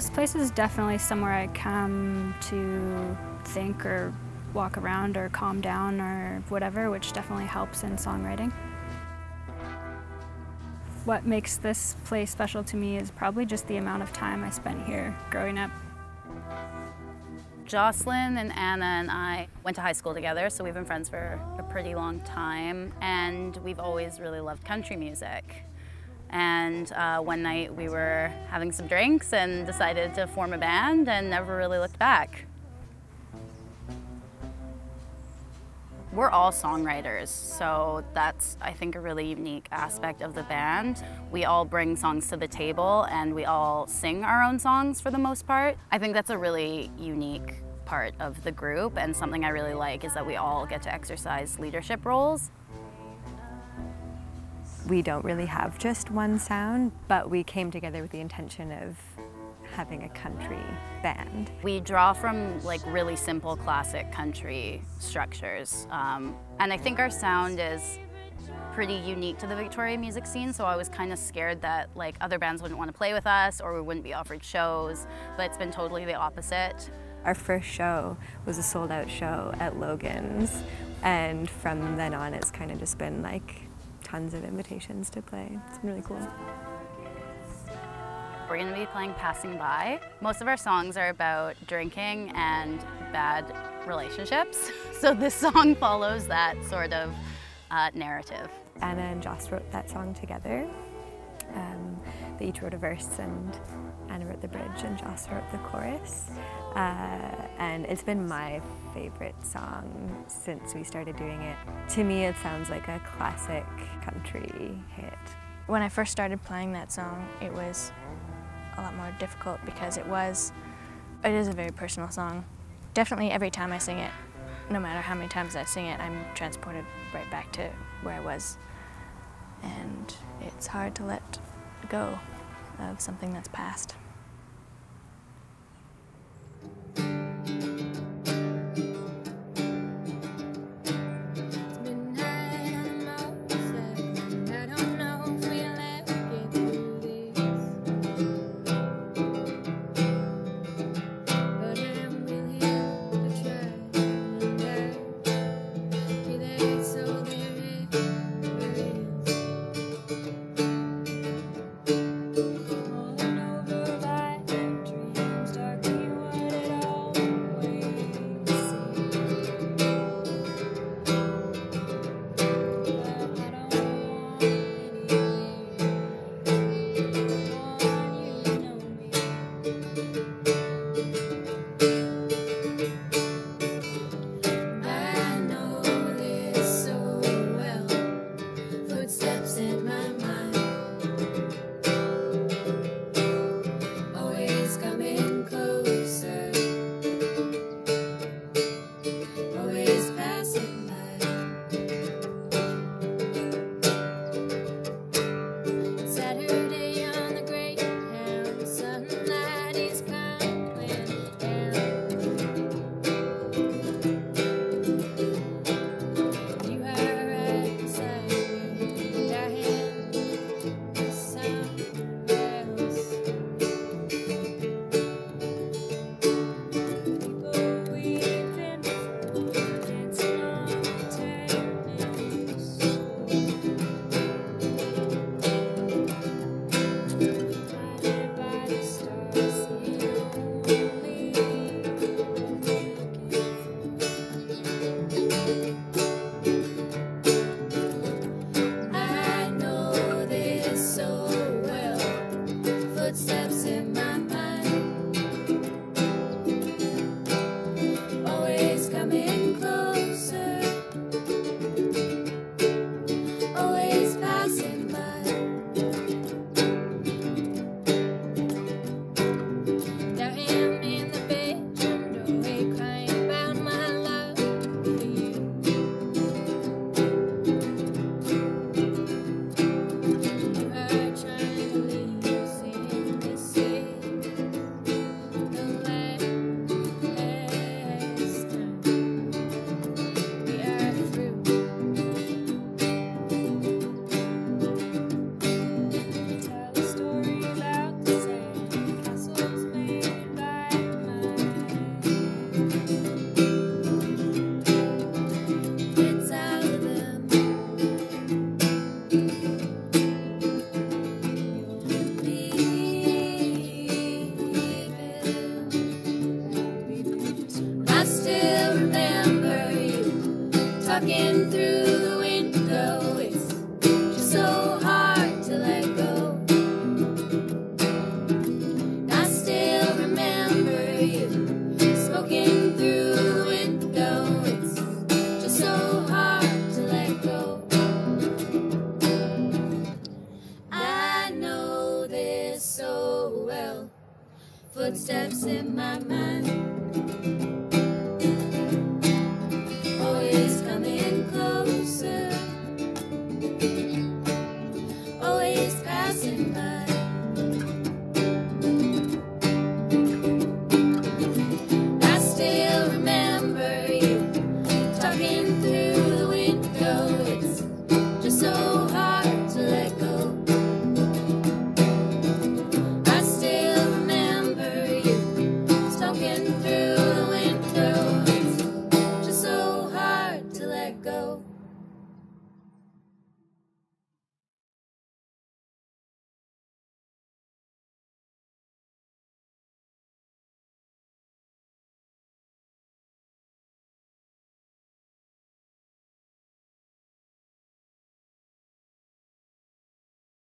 This place is definitely somewhere I come to think or walk around or calm down or whatever, which definitely helps in songwriting. What makes this place special to me is probably just the amount of time I spent here growing up. Jocelyn and Anna and I went to high school together, so we've been friends for a pretty long time, and we've always really loved country music. And one night we were having some drinks and decided to form a band and never really looked back. We're all songwriters, so that's, I think, a really unique aspect of the band. We all bring songs to the table and we all sing our own songs for the most part. I think that's a really unique part of the group, and something I really like is that we all get to exercise leadership roles. We don't really have just one sound, but we came together with the intention of having a country band. We draw from like really simple classic country structures, and I think our sound is pretty unique to the Victoria music scene, so I was kind of scared that like other bands wouldn't want to play with us or we wouldn't be offered shows, but it's been totally the opposite. Our first show was a sold out show at Logan's, and from then on it's kind of just been like tons of invitations to play. It's been really cool. We're going to be playing Passing By. Most of our songs are about drinking and bad relationships, so this song follows that sort of narrative. Anna and Joss wrote that song together. They each wrote a verse, and Anna wrote the bridge and Joss wrote the chorus. And it's been my favorite song since we started doing it. To me, it sounds like a classic country hit. When I first started playing that song, it was a lot more difficult because it is a very personal song. Definitely every time I sing it, no matter how many times I sing it, I'm transported right back to where I was. And it's hard to let go of something that's past. footsteps in my mind. Always coming closer, always passing by. I still remember you talking through the window. It's just so hard to let go. I still remember you talking.